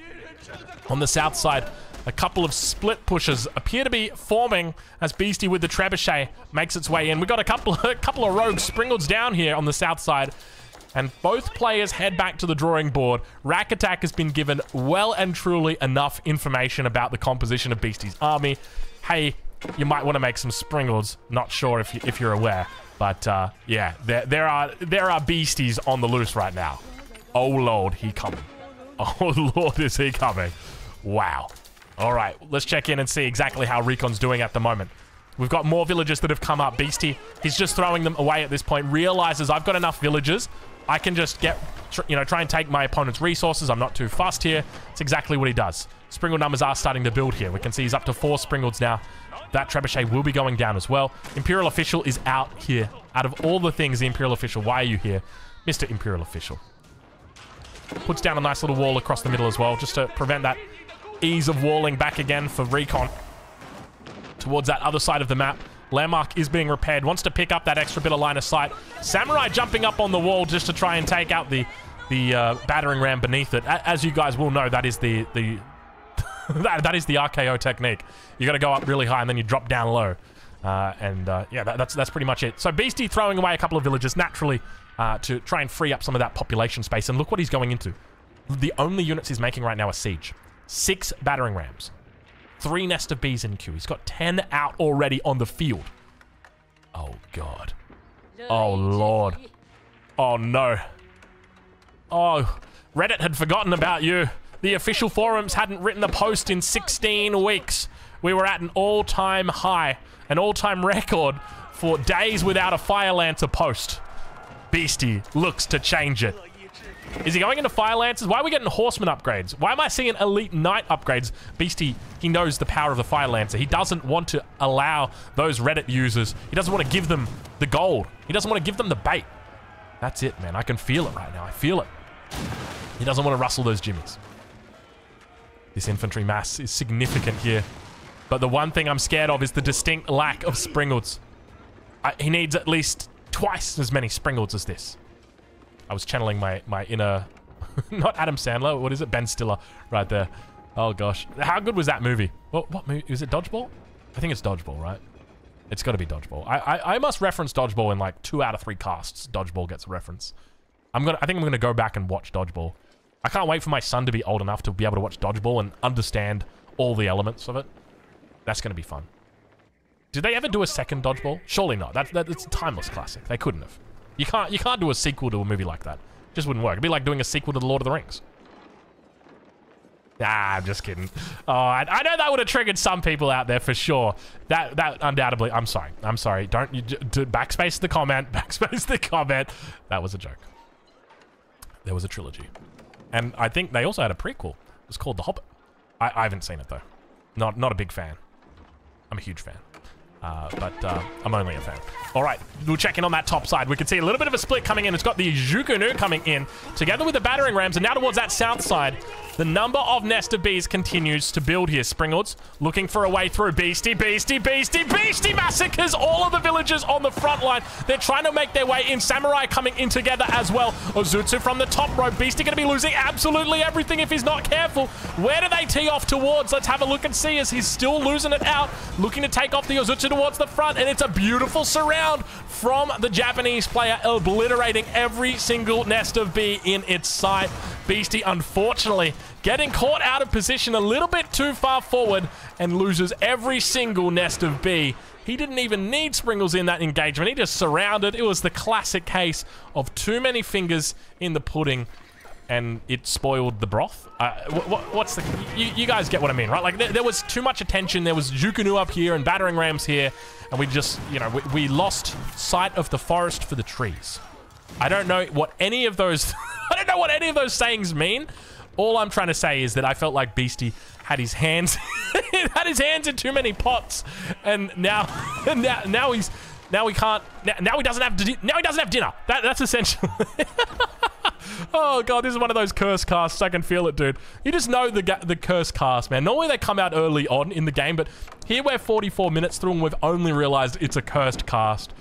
On the south side, a couple of split pushes appear to be forming as Beasty with the trebuchet makes its way in. We've got a couple of rogue Springalds down here on the south side. And both players head back to the drawing board. Rack Attack has been given well and truly enough information about the composition of Beastie's army. Hey, you might want to make some Springalds. Not sure if you're aware. But yeah, there are Beasties on the loose right now. Oh lord, he coming. Oh lord, is he coming. Wow. All right, let's check in and see exactly how Recon's doing at the moment. We've got more villagers that have come up. Beasty, he's just throwing them away at this point. Realizes I've got enough villagers. I can just get, you know, try and take my opponent's resources. I'm not too fussed here. It's exactly what he does. Springled numbers are starting to build here. We can see he's up to 4 Springalds now. That trebuchet will be going down as well. Imperial Official is out here. Out of all the things, the Imperial Official, why are you here? Mr. Imperial Official. Puts down a nice little wall across the middle as well, just to prevent that ease of walling back again for Recon. Towards that other side of the map. Landmark is being repaired. Wants to pick up that extra bit of line of sight. Samurai jumping up on the wall just to try and take out the battering ram beneath it. As you guys will know, that is the that is the RKO technique. You got to go up really high and then you drop down low, yeah, that's pretty much it. So Beasty throwing away a couple of villages naturally to try and free up some of that population space. And look what he's going into. The only units he's making right now are siege. 6 battering rams. 3 Nest of Bees in queue. He's got 10 out already on the field. Oh, God. Oh, Lord. Oh, no. Oh, Reddit had forgotten about you. The official forums hadn't written a post in 16 weeks. We were at an all-time high, an all-time record for days without a Fire Lancer post. Beasty looks to change it. Is he going into Fire Lancers? Why are we getting Horseman upgrades? Why am I seeing Elite Knight upgrades? Beasty, he knows the power of the Fire Lancer. He doesn't want to allow those Reddit users. He doesn't want to give them the gold. He doesn't want to give them the bait. That's it, man. I can feel it right now. I feel it. He doesn't want to rustle those jimmies. This infantry mass is significant here. But the one thing I'm scared of is the distinct lack of Springalds. He needs at least twice as many Springalds as this. I was channeling my inner... Not Adam Sandler. What is it? Ben Stiller. Right there. Oh, gosh. How good was that movie? What movie? Is it Dodgeball? I think it's Dodgeball, right? It's got to be Dodgeball. I must reference Dodgeball in like 2 out of 3 casts. Dodgeball gets a reference. I think I'm going to go back and watch Dodgeball. I can't wait for my son to be old enough to be able to watch Dodgeball and understand all the elements of it. That's going to be fun. Did they ever do a second Dodgeball? Surely not. It's a timeless classic. They couldn't have. You can't do a sequel to a movie like that. It just wouldn't work. It'd be like doing a sequel to The Lord of the Rings. Nah, I'm just kidding. Oh, I know that would have triggered some people out there for sure. That undoubtedly... I'm sorry. Don't... You backspace the comment. Backspace the comment. That was a joke. There was a trilogy. And I think they also had a prequel. It was called The Hobbit. I haven't seen it, though. Not a big fan. I'm a huge fan. But I'm only a fan. All right, we'll check in on that top side. We can see a little bit of a split coming in. It's got the Zhuge Nu coming in, together with the battering rams, and now towards that south side, the number of Nest of Bees continues to build here. Springalds looking for a way through. Beasty massacres all of the villagers on the front line. They're trying to make their way in. Samurai coming in together as well. Ō-zutsu from the top rope. Beasty going to be losing absolutely everything if he's not careful. Where do they tee off towards? Let's have a look and see as he's still losing it out, looking to take off the Ō-zutsu towards the front, and it's a beautiful surround from the Japanese player, obliterating every single Nest of Bee in its sight. Beasty, unfortunately, getting caught out of position a little bit too far forward and loses every single Nest of Bee. He didn't even need Springals in that engagement. He just surrounded. It was the classic case of too many fingers in the pudding, and it spoiled the broth. What's the... You guys get what I mean, right? Like, there was too much attention. There was Zhuge Nu up here and battering rams here, and we just, you know, we lost sight of the forest for the trees. I don't know what any of those... I don't know what any of those sayings mean. All I'm trying to say is that I felt like Beasty had his hands in too many pots, and now he doesn't have dinner. That's essentially Oh god, this is one of those curse casts. I can feel it, dude. You just know the curse cast, man. Normally they come out early on in the game, but here we're 44 minutes through and we've only realized it's a cursed cast.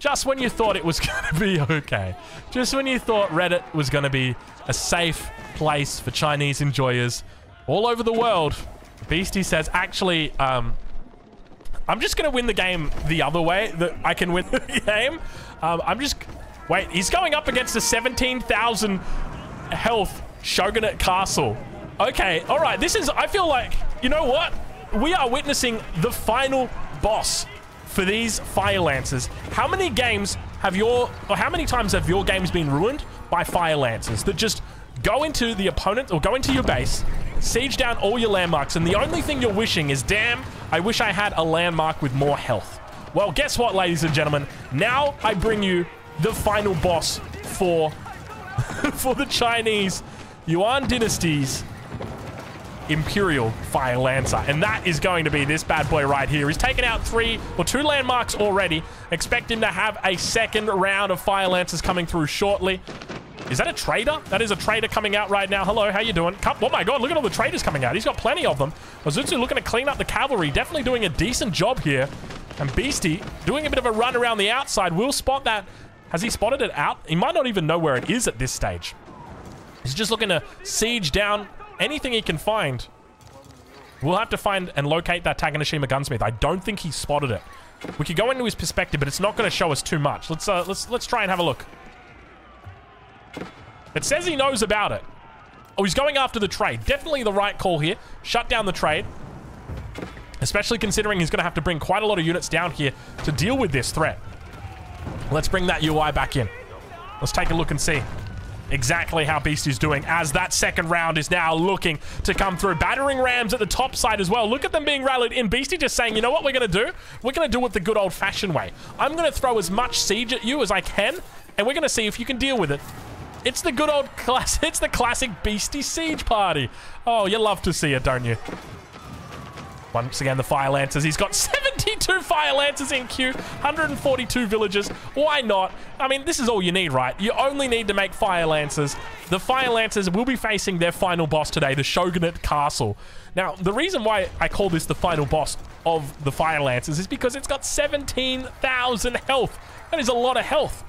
Just when you thought it was gonna be okay. Just when you thought Reddit was gonna be a safe place for Chinese enjoyers all over the world, Beasty says, actually, I'm just gonna win the game the other way that I can win the game. I'm just... Wait, he's going up against a 17,000 health Shogunate Castle. Okay, all right, this is... I feel like, you know what? We are witnessing the final boss for these Fire Lancers. How many games have your... Or how many times have your games been ruined by Fire Lancers that just go into the opponent or go into your base, siege down all your landmarks, and the only thing you're wishing is, damn, I wish I had a landmark with more health. Well, guess what, ladies and gentlemen? Now I bring you the final boss for for the Chinese Yuan Dynasty's Imperial Fire Lancer, and that is going to be this bad boy right here. He's taken out 3 or 2 landmarks already. Expect him to have a second round of Fire Lancers coming through shortly. Is that a trader? That is a trader coming out right now. Hello, how you doing? Come, oh my god, look at all the traders coming out. He's got plenty of them. Ō-zutsu looking to clean up the cavalry. Definitely doing a decent job here. And Beasty doing a bit of a run around the outside. Will spot that. Has he spotted it out? He might not even know where it is at this stage. He's just looking to siege down anything he can find. We'll have to find and locate that Tanegashima Gunsmith. I don't think he spotted it. We could go into his perspective, but it's not going to show us too much. Let's try and have a look. It says he knows about it. Oh, he's going after the trade. Definitely the right call here. Shut down the trade. Especially considering he's going to have to bring quite a lot of units down here to deal with this threat. Let's bring that UI back in. Let's take a look and see exactly how Beasty's doing, as that second round is now looking to come through. Battering Rams at the top side as well. Look at them being rallied in. Beasty just saying, you know what we're going to do? We're going to do it the good old-fashioned way. I'm going to throw as much siege at you as I can, and we're going to see if you can deal with it. It's the good old classic. It's the classic Beasty siege party. Oh, you love to see it, don't you? Once again, the Fire Lancers. He's got 72 Fire Lancers in queue, 142 villagers. Why not? I mean, this is all you need, right? You only need to make Fire Lancers. The Fire Lancers will be facing their final boss today, the Shogunate Castle. Now, the reason why I call this the final boss of the Fire Lancers is because it's got 17,000 health. That is a lot of health.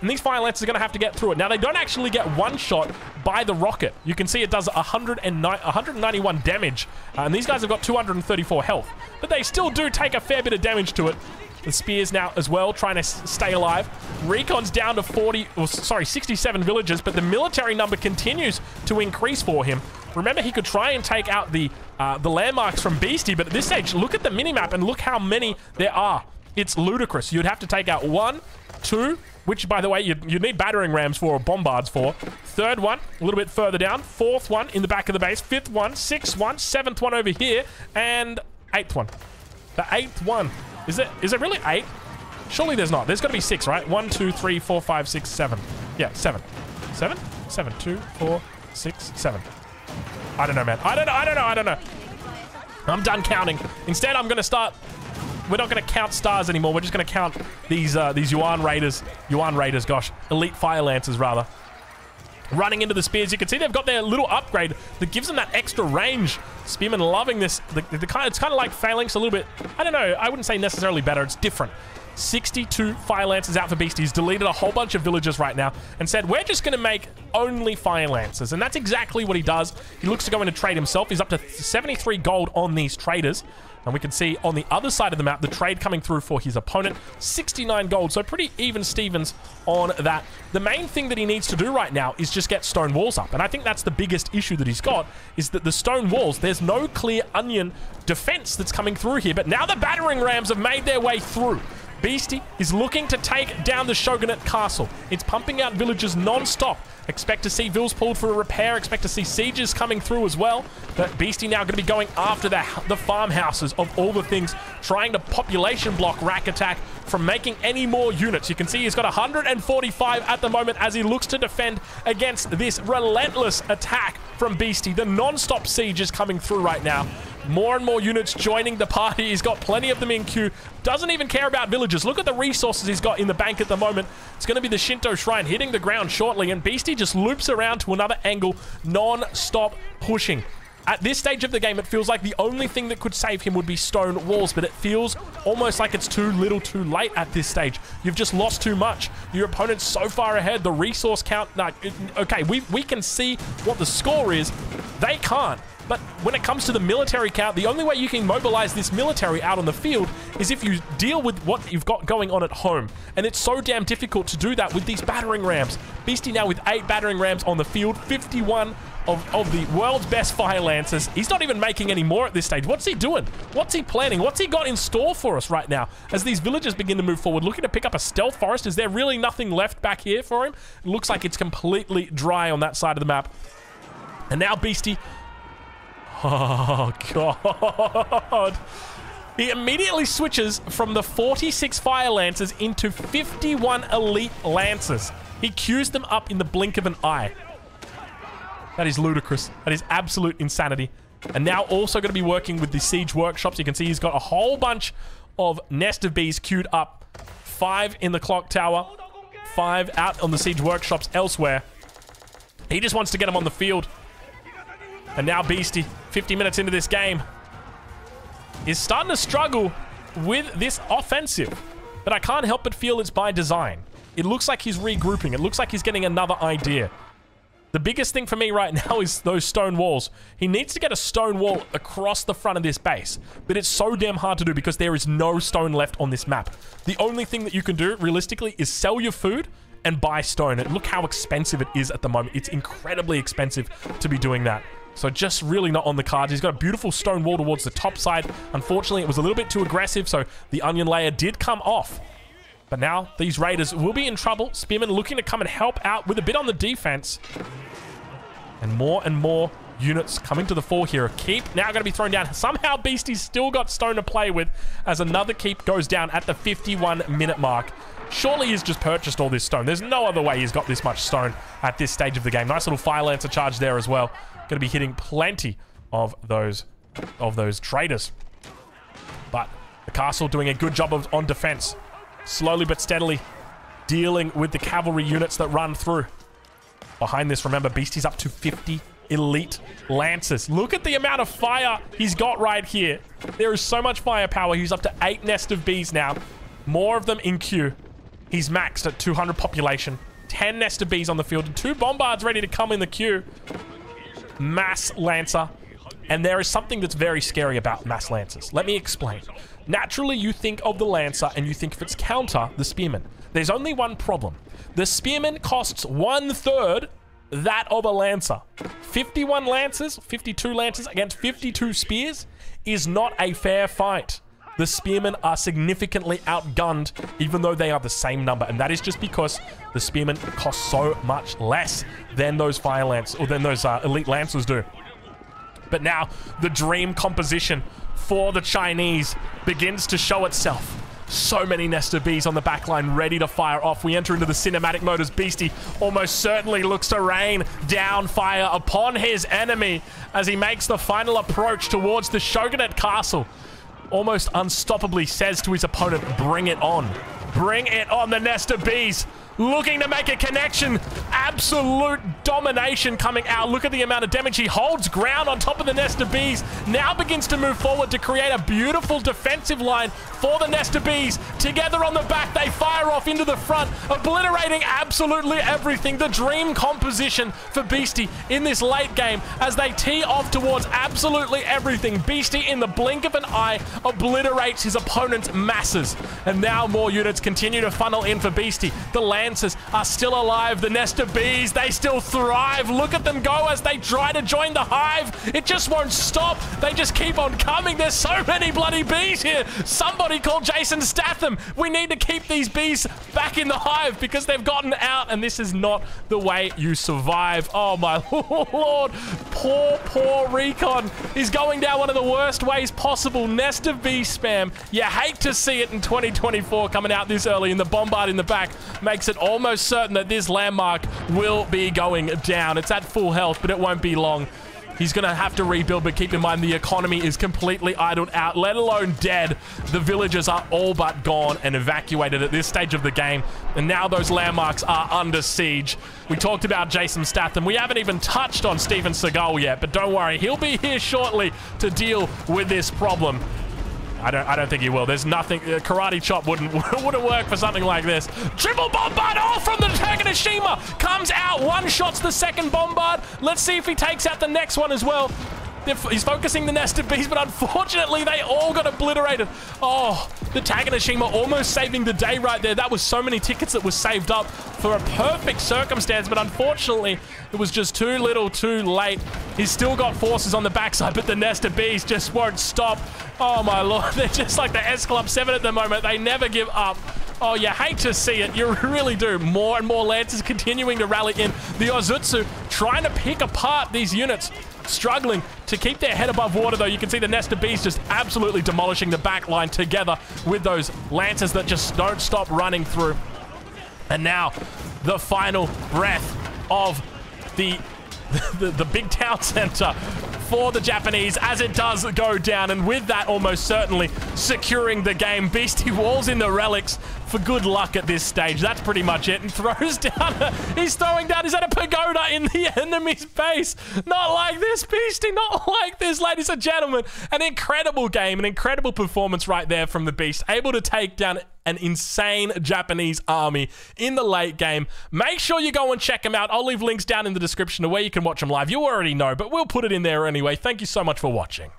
And these Fire Lancers are going to have to get through it. Now, they don't actually get one shot by the rocket. You can see it does 191 damage. And these guys have got 234 health. But they still do take a fair bit of damage to it. The spears now as well, trying to stay alive. Recon's down to 67 villagers, but the military number continues to increase for him. Remember, he could try and take out the landmarks from Beasty, but at this stage, look at the minimap and look how many there are. It's ludicrous. You'd have to take out 1, 2... Which, by the way, you need battering rams for or bombards for. Third one, a little bit further down. Fourth one, in the back of the base. Fifth one, sixth one, seventh one over here. And eighth one. The eighth one. Is it really 8? Surely there's not. There's got to be 6, right? 1, 2, 3, 4, 5, 6, 7. Yeah, 7. 7? 7, 2, 4, 6, 7. I don't know, man. I don't know. I'm done counting. Instead, I'm going to start... We're not going to count stars anymore. We're just going to count these Yuan Raiders, gosh. Elite Fire Lancers, rather. Running into the spears. You can see they've got their little upgrade that gives them that extra range. Spearmen loving this. It's kind of like Phalanx a little bit. I don't know. I wouldn't say necessarily better. It's different. 62 Fire Lancers out for Beasty. He's deleted a whole bunch of villagers right now and said, we're just going to make only Fire Lancers. And that's exactly what he does. He looks to go in and trade himself. He's up to 73 gold on these traders. And we can see on the other side of the map, the trade coming through for his opponent. 69 gold, so pretty even Stevens on that. The main thing that he needs to do right now is just get stone walls up. And I think that's the biggest issue that he's got, is that the stone walls, there's no clear onion defense that's coming through here. But now the battering rams have made their way through. Beasty is looking to take down the Shogunate Castle. It's pumping out villagers non-stop. Expect to see vills pulled for a repair. Expect to see sieges coming through as well. But Beasty now going to be going after the farmhouses of all the things, trying to population block Rack Attack from making any more units. You can see he's got 145 at the moment as he looks to defend against this relentless attack from Beasty. The non-stop sieges coming through right now. More and more units joining the party. He's got plenty of them in queue. Doesn't even care about villages. Look at the resources he's got in the bank at the moment. It's going to be the Shinto Shrine hitting the ground shortly, and Beasty just loops around to another angle, non-stop pushing. At this stage of the game, it feels like the only thing that could save him would be stone walls, but it feels almost like it's too little too late at this stage. You've just lost too much. Your opponent's so far ahead. The resource count... Nah, okay, we can see what the score is. They can't. But when it comes to the military count, the only way you can mobilize this military out on the field is if you deal with what you've got going on at home. And it's so damn difficult to do that with these battering rams. Beasty now with 8 battering rams on the field, 51 of the world's best fire lancers. He's not even making any more at this stage. What's he doing? What's he planning? What's he got in store for us right now? As these villagers begin to move forward, looking to pick up a stealth forest, is there really nothing left back here for him? It looks like it's completely dry on that side of the map. And now Beasty... Oh, God. He immediately switches from the 46 Fire Lancers into 51 Elite Lancers. He queues them up in the blink of an eye. That is ludicrous. That is absolute insanity. And now also going to be working with the Siege Workshops. You can see he's got a whole bunch of Nest of Bees queued up. 5 in the Clock Tower. 5 out on the Siege Workshops elsewhere. He just wants to get them on the field. And now Beasty, 50 minutes into this game, is starting to struggle with this offensive. But I can't help but feel it's by design. It looks like he's regrouping. It looks like he's getting another idea. The biggest thing for me right now is those stone walls. He needs to get a stone wall across the front of this base. But it's so damn hard to do because there is no stone left on this map. The only thing that you can do, realistically, is sell your food and buy stone. And look how expensive it is at the moment. It's incredibly expensive to be doing that. So just really not on the cards. He's got a beautiful stone wall towards the top side. Unfortunately, it was a little bit too aggressive, so the onion layer did come off. But now these raiders will be in trouble. Spearman looking to come and help out with a bit on the defense. And more units coming to the fore here. A keep now going to be thrown down. Somehow Beasty's still got stone to play with as another keep goes down at the 51-minute mark. Surely he's just purchased all this stone. There's no other way he's got this much stone at this stage of the game. Nice little Fire Lancer charge there as well. Going to be hitting plenty of those traitors. But the castle doing a good job on defense. Slowly but steadily dealing with the cavalry units that run through. Behind this, remember, Beasty's up to 50 elite lancers. Look at the amount of fire he's got right here. There is so much firepower. He's up to 8 Nest of Bees now. More of them in queue. He's maxed at 200 population. 10 Nest of Bees on the field. And 2 bombards ready to come in the queue. Mass Lancer. And there is something that's very scary about Mass Lancers. Let me explain. Naturally, you think of the Lancer and you think of its counter, the Spearman. There's only one problem. The Spearman costs 1/3 that of a Lancer. 51 Lancers, 52 Lancers against 52 Spears is not a fair fight. The Spearmen are significantly outgunned, even though they are the same number. And that is just because the Spearmen cost so much less than those Fire Lancers, or than those Elite Lancers do. But now, the dream composition for the Chinese begins to show itself. So many Nest of Bees on the backline ready to fire off. We enter into the cinematic mode as Beasty almost certainly looks to rain down fire upon his enemy as he makes the final approach towards the Shogunate Castle. Almost unstoppably says to his opponent, bring it on. Bring it on, the Nest of Bees. Looking to make a connection. Absolute domination coming out. Look at the amount of damage. He holds ground on top of the Nest of Bees. Now begins to move forward to create a beautiful defensive line for the Nest of Bees. Together on the back, they fire off into the front, obliterating absolutely everything. The dream composition for Beasty in this late game as they tee off towards absolutely everything. Beasty, in the blink of an eye, obliterates his opponent's masses. And now more units continue to funnel in for Beasty. The Lancers are still alive. The Nest of Bees, they still thrive. Look at them go as they try to join the hive. It just won't stop. They just keep on coming. There's so many bloody bees here. Somebody call Jason Statham. We need to keep these bees back in the hive because they've gotten out, and this is not the way you survive. Oh my lord. Poor Recon is going down one of the worst ways possible. Nest of Bee spam. You hate to see it in 2024 coming out this early, and the bombard in the back makes it almost certain that this landmark will be going down. It's at full health, but it won't be long. He's going to have to rebuild, but keep in mind the economy is completely idled out, let alone dead. The villagers are all but gone and evacuated at this stage of the game. And now those landmarks are under siege. We talked about Jason Statham. We haven't even touched on Steven Seagal yet, but don't worry. He'll be here shortly to deal with this problem. I don't think he will. There's nothing. Karate chop wouldn't work for something like this. Triple bombard! Oh, from the Tanegashima comes out. One shots the second bombard. Let's see if he takes out the next one as well. He's focusing the Nest of Bees, but unfortunately they all got obliterated. Oh, the Tanegashima almost saving the day right there. That was so many tickets that were saved up for a perfect circumstance, but unfortunately it was just too little too late. He's still got forces on the backside, but the Nest of Bees just won't stop. Oh my lord, they're just like the S Club 7 at the moment. They never give up. Oh, you hate to see it. You really do. More and more Lancers continuing to rally in. The Ō-zutsu trying to pick apart these units. Struggling to keep their head above water, though. You can see the Nest of Bees just absolutely demolishing the back line together with those Lancers that just don't stop running through. And now, the final breath of the big town center for the Japanese as it does go down, and with that almost certainly securing the game. Beasty walls in the relics for good luck at this stage. That's pretty much it, and throws down is that a pagoda in the enemy's base? Not like this, Beasty, not like this, ladies and gentlemen. An incredible game, an incredible performance right there from the Beast, able to take down an insane Japanese army in the late game. Make sure you go and check them out. I'll leave links down in the description to where you can watch them live. You already know, but we'll put it in there anyway. Thank you so much for watching.